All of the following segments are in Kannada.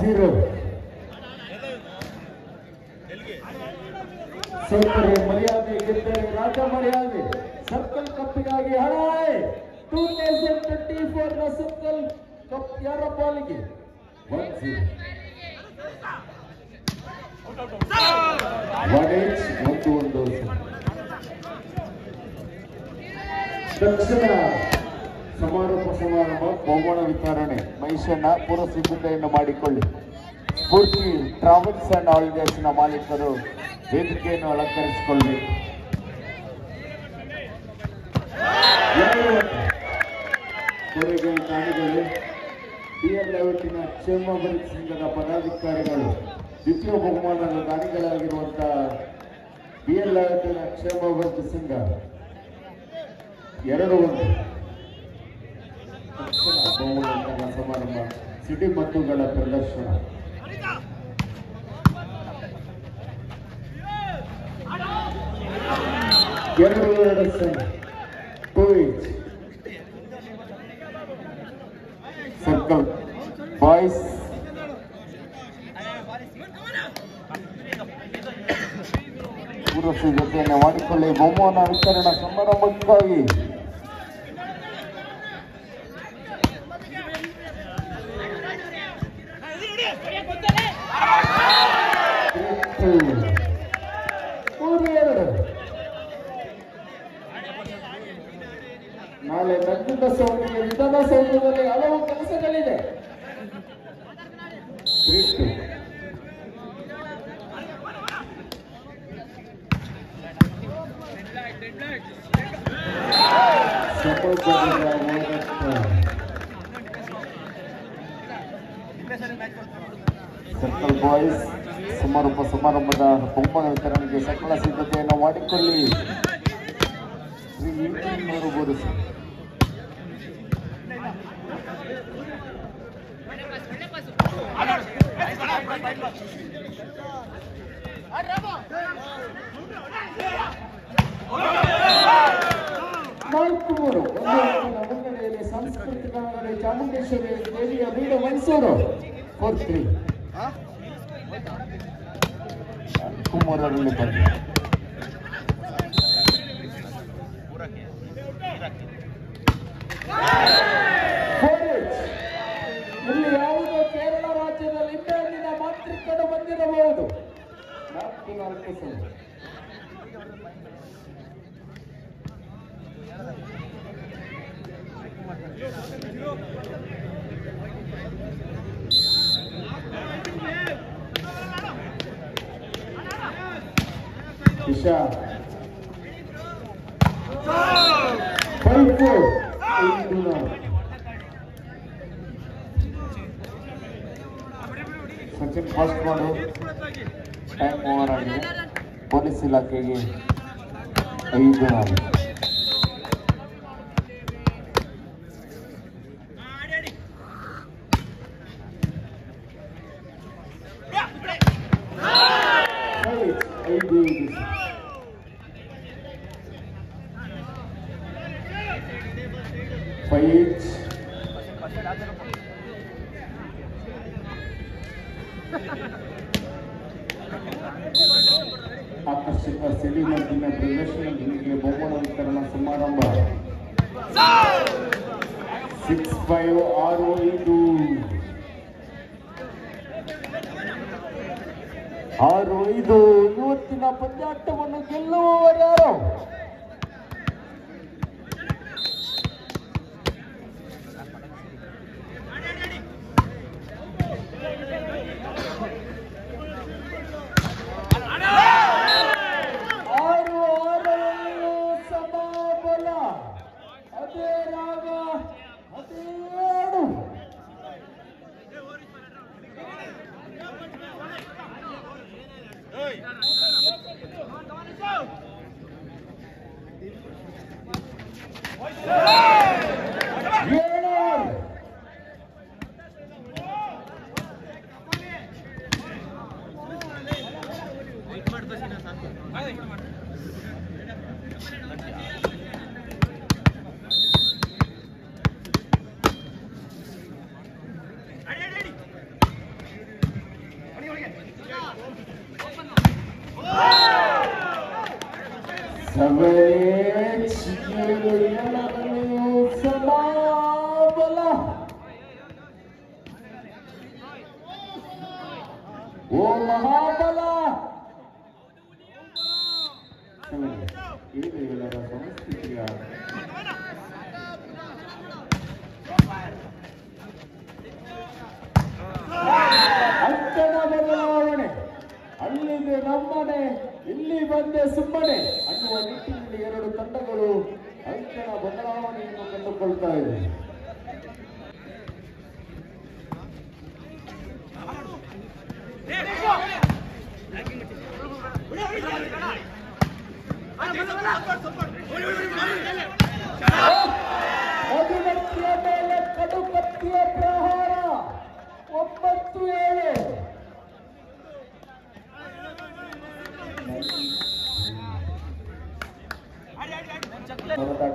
0 ಸೋತರೆ ಮರ್ಯಾದೆ ಗೆದ್ದರೆ ರಾಜ ಮರ್ಯಾದೆ ಸರ್ಕಲ್ ಕಪ್ಪಿಗಾಗಿ ಹಣಾಯ್ 2024 ನ ಸರ್ಕಲ್ ಕಪ್ ಯಾರ ಬಾಲಿಗೆ 1-0 ವಾಡೇಜ್ 1-1 ದಕ್ಷಿಣ ಸಮಾರೋಪ ಸಮಾರಂಭ ಬಹುಮಾನ ವಿತರಣೆ ಮೈಸೂರಿನ ಪೂರ್ವ ಸಿದ್ಧತೆಯನ್ನು ಮಾಡಿಕೊಳ್ಳಿ ಸ್ಫೂರ್ತಿ ಟ್ರಾವೆಲ್ಸ್ ಅಂಡ್ ಹಾಲಿಡೇಸ್ನ ಮಾಲೀಕರು ವೇದಿಕೆಯನ್ನು ಅಲಂಕರಿಸಿಕೊಳ್ಳಿ ಕೊನೆಗೆ ಕಾಣಿಗಳು ಡಿಎಲ್ ಲೇಔಟಿನ ಕ್ಷೇಮಾಭಿವೃದ್ಧಿ ಸಂಘದ ಪದಾಧಿಕಾರಿಗಳು ದ್ವಿತೀಯ ಬಹುಮಾನದ ದಾನಿಗಳಾಗಿರುವಂತಹ ಡಿಎಲ್ ಲೇಔಟಿನ ಕ್ಷೇಮಾಭಿವೃದ್ಧಿ ಸಂಘ 2-1 ಸಮಾರಂಭ ಸಿಟಿ ಮದ್ದುಗಳ ಪ್ರದರ್ಶನ ಸರ್ಕಲ್ ಬಾಯ್ಸ್ ಪೂರೈಸಿ ಜೊತೆಯನ್ನು ಮಾಡಿಕೊಳ್ಳಿ ಬಹುಮಾನ ವಿತರಣಾ ಸಮಾರಂಭಕ್ಕಾಗಿ ನಾಳೆ ನಂತರ ಸೌಧಕ್ಕೆ ವಿಧಾನಸೌಧದಲ್ಲಿ ಹಲವು ಕೆಲಸಗಳಿದೆ ಸರ್ಕಲ್ ಬಾಯ್ಸ್ ಸಮಾರೋಪ ಸಮಾರಂಭದ ಬಹುಮಾನ ವಿತರಣೆಗೆ ಸಕಲ ಸಿದ್ಧತೆಯನ್ನು ಮಾಡಿಕೊಳ್ಳಿ ನೋಡಬಹುದು ಸರ್ ಮುನ್ನಡೆಯಲ್ಲಿ ಸಾಂಸ್ಕೃತಿಕ ಚಾಮುಂಡೇಶ್ವರಿ ದೇವಿಯ ಬೀಡು ಮೈಸೂರು 4-3 ಕುಮಾರರಲ್ಲಿ ಬಂದ ಇಲ್ಲಿ ಯಾವುದೋ ಕೇರಳ ರಾಜ್ಯದಲ್ಲಿ ಇಂಗ್ಲೆಂಡಿನ ಮಾಂತ್ರಿಕರು ಬಂದಿರಬಹುದು 4-4 Isha 5-4 Sachin first ball time over ಆಗಿದೆ ಪೊಲೀಸ್ ಇಲಾಖೆಗೆ 5-4 ಆಕರ್ಷಕ ಸೆಲಿಮದ್ದಿನ ಪ್ರದರ್ಶನದೊಂದಿಗೆ ಬಹುಮಾನ ವಿತರಣಾ ಸಮಾರಂಭ 6-5 6-5 ಇವತ್ತಿನ ಪಂದ್ಯಾಟವನ್ನು ಗೆಲ್ಲುವವರಾರು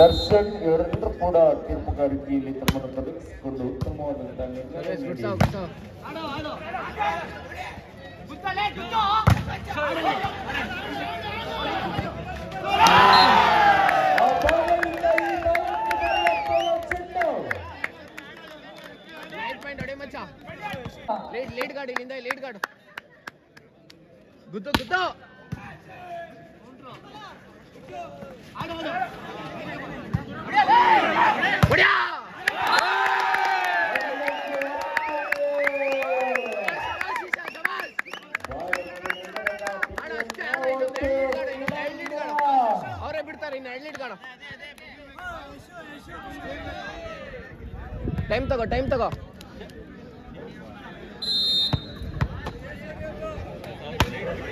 ದರ್ಶನ್ ಇವರೆಲ್ಲರೂ ಕೂಡ ತೀರ್ಪುಗಾರಿಕೆಯಲ್ಲಿ ತಮ್ಮನ್ನು ತೊಡಗಿಸಿಕೊಂಡು ಉತ್ತಮವಾದಂತಹ ಟೈಮ್ ತಗೋ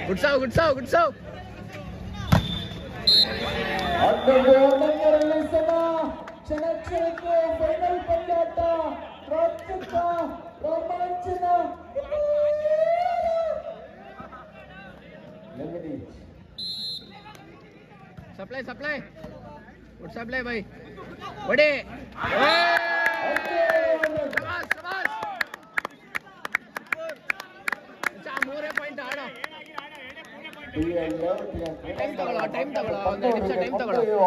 ಗುಡ್ ಸಾವ್ सप्लाई सप्लाई भाई बड़े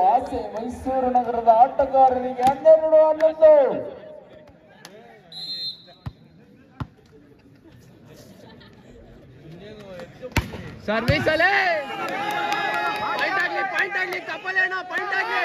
ಆಸೆ ಮೈಸೂರು ನಗರದ ಆಟಗಾರರಿಗೆ 12-11 ಸರ್ವಿಸ್ ಅಲೆ ಪಾಯಿಂಟ್ ಆಗ್ಲಿ ತಪ್ಪಲೇನೋ ಪಾಯಿಂಟ್ ಆಗ್ಲಿ